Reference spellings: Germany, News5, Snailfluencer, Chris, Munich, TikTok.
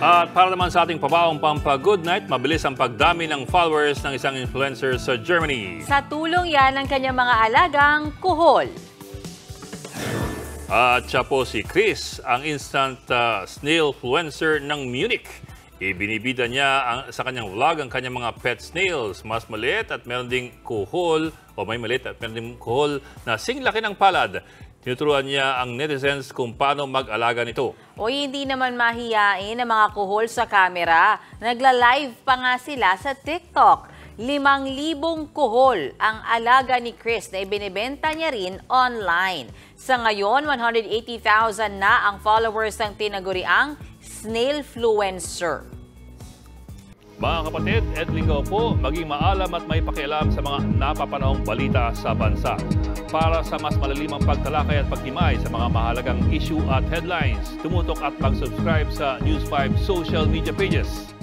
At para naman sa ating pabaong pampa-good night, mabilis ang pagdami ng followers ng isang influencer sa Germany. Sa tulong yan ng kanyang mga alagang kuhol. At siya po si Chris, ang instant snail influencer ng Munich. Ibinibida niya sa kanyang vlog ang kanyang mga pet snails. Mas maliit at meron ding kuhol, o may maliit at meron ding kuhol na singlaki ng palad. Tinuturuan niya ang netizens kung paano mag-alaga nito. O hindi naman mahiyain ang mga kuhol sa kamera. Nagla-live pa nga sila sa TikTok. 5,000 kuhol ang alaga ni Chris na ibinibenta niya rin online. Sa ngayon, 180,000 na ang followers ng tinaguriang Snailfluencer. Mga kapatid, Edlingo po, maging maalam at may pakialam sa mga napapanahong balita sa bansa. Para sa mas malalimang pagtalakay at pagtimay sa mga mahalagang issue at headlines, tumutok at mag-subscribe sa News 5 social media pages.